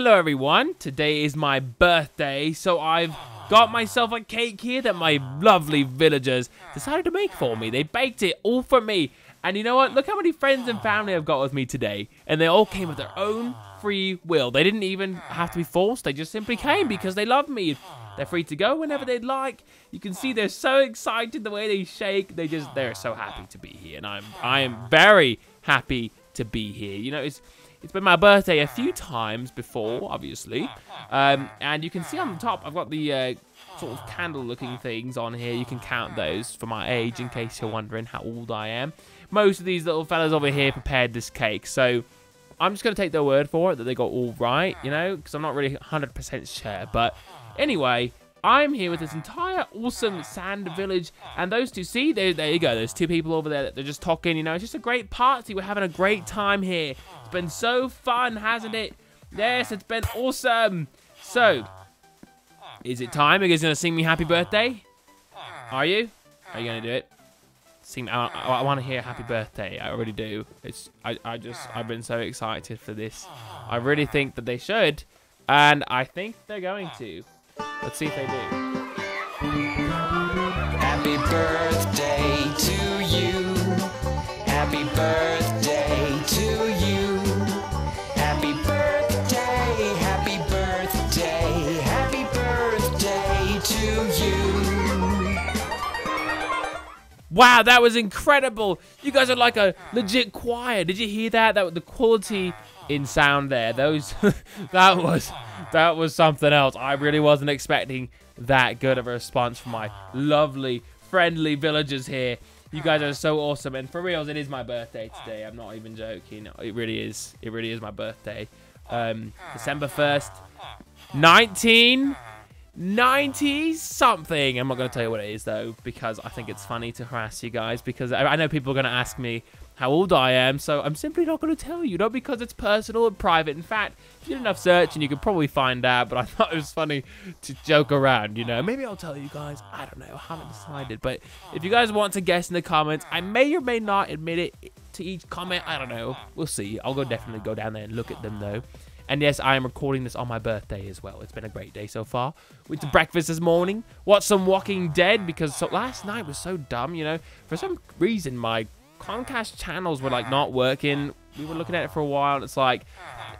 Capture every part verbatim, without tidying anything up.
hello everyone, today is my birthday, so I've got myself a cake here that my lovely villagers decided to make for me. They baked it all for me, and you know what, look how many friends and family I've got with me today, and they all came with their own free will. They didn't even have to be forced, they just simply came because they love me. They're free to go whenever they'd like. You can see they're so excited the way they shake. They just, they're so happy to be here, and I'm, I am very happy to be here. You know, it's, it's been my birthday a few times before, obviously, um, and you can see on the top I've got the uh, sort of candle-looking things on here. You can count those for my age, in case you're wondering how old I am. Most of these little fellas over here prepared this cake, so I'm just gonna take their word for it that they got all right, you know, because I'm not really one hundred percent sure, but. Anyway, I'm here with this entire awesome sand village, and those two, see, there, there you go, there's two people over there that they're just talking, you know, it's just a great party, we're having a great time here. It's been so fun, hasn't it? Yes, it's been awesome. So, is it time? Are you guys gonna sing me happy birthday? Are you? Are you gonna do it? Sing, I, I, I wanna hear happy birthday, I already do. It's, I, I just, I've been so excited for this. I really think that they should, and I think they're going to. Let's see if they do. Happy birthday to you. Happy birthday to you. Happy birthday, happy birthday, happy birthday to you. Wow, that was incredible. You guys are like a legit choir. Did you hear that? That was the quality in sound there. Those that was That was something else. I really wasn't expecting that good of a response from my lovely, friendly villagers here. You guys are so awesome. And for reals, it is my birthday today. I'm not even joking. It really is. It really is my birthday. Um, December first, nineteen ninety something. I'm not going to tell you what it is, though, because I think it's funny to harass you guys. Because I know people are going to ask me how old I am, so I'm simply not going to tell you, not because it's personal and private. In fact, if you did enough searching, you could probably find out, but I thought it was funny to joke around, you know. Maybe I'll tell you guys, I don't know, I haven't decided, but if you guys want to guess in the comments, I may or may not admit it to each comment, I don't know, we'll see. I'll go definitely go down there and look at them, though. And yes, I am recording this on my birthday as well. It's been a great day so far. Went to breakfast this morning, watched some Walking Dead, because so last night was so dumb, you know. For some reason, my Comcast channels were like not working. We were looking at it for a while, and it's like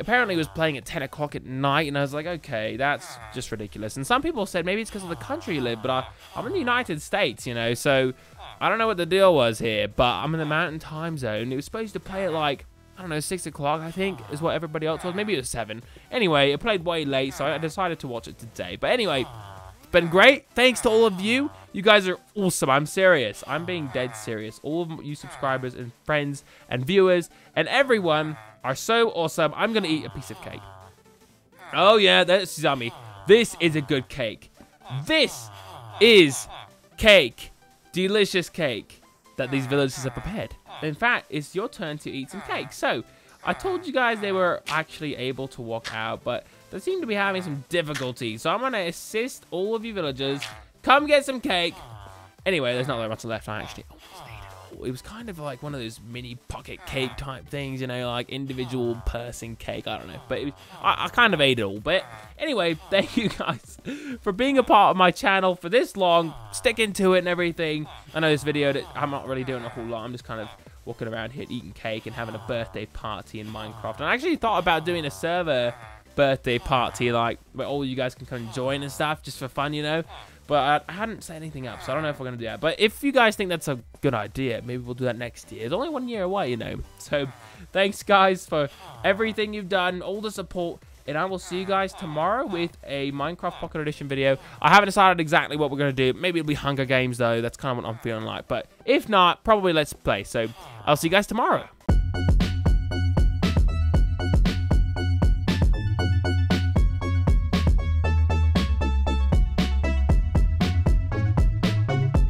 apparently it was playing at ten o'clock at night, and I was like, okay, that's just ridiculous. And some people said maybe it's because of the country you live, but I, I'm in the United States, you know, so I don't know what the deal was here, but I'm in the mountain time zone. It was supposed to play at like, I don't know, six o'clock, I think, is what everybody else was. Maybe it was seven. Anyway, it played way late, so I decided to watch it today. But anyway, been great. Thanks to all of you. You guys are awesome. I'm serious. I'm being dead serious. All of you subscribers and friends and viewers and everyone are so awesome. I'm gonna eat a piece of cake. Oh yeah, that's yummy. This is a good cake. This is cake. Delicious cake that these villagers have prepared. In fact, it's your turn to eat some cake. So I told you guys they were actually able to walk out, but they seem to be having some difficulty, so I'm going to assist all of you villagers. Come get some cake. Anyway, there's not that much left. I actually almost ate it all. It was kind of like one of those mini pocket cake type things, you know, like individual person cake. I don't know, but it was, I, I kind of ate it all. But anyway, thank you guys for being a part of my channel for this long, sticking to it and everything. I know this video, that I'm not really doing a whole lot. I'm just kind of walking around here eating cake and having a birthday party in Minecraft. And I actually thought about doing a server birthday party, like where all you guys can come and join and stuff just for fun, you know, but I, I hadn't set anything up, so I don't know if we're gonna do that. But if you guys think that's a good idea, maybe we'll do that next year. It's only one year away, you know, so thanks guys for everything you've done, all the support, and I will see you guys tomorrow with a Minecraft Pocket Edition video. I haven't decided exactly what we're gonna do. Maybe it'll be Hunger Games, though. That's kind of what I'm feeling like, but if not, probably Let's Play. So I'll see you guys tomorrow.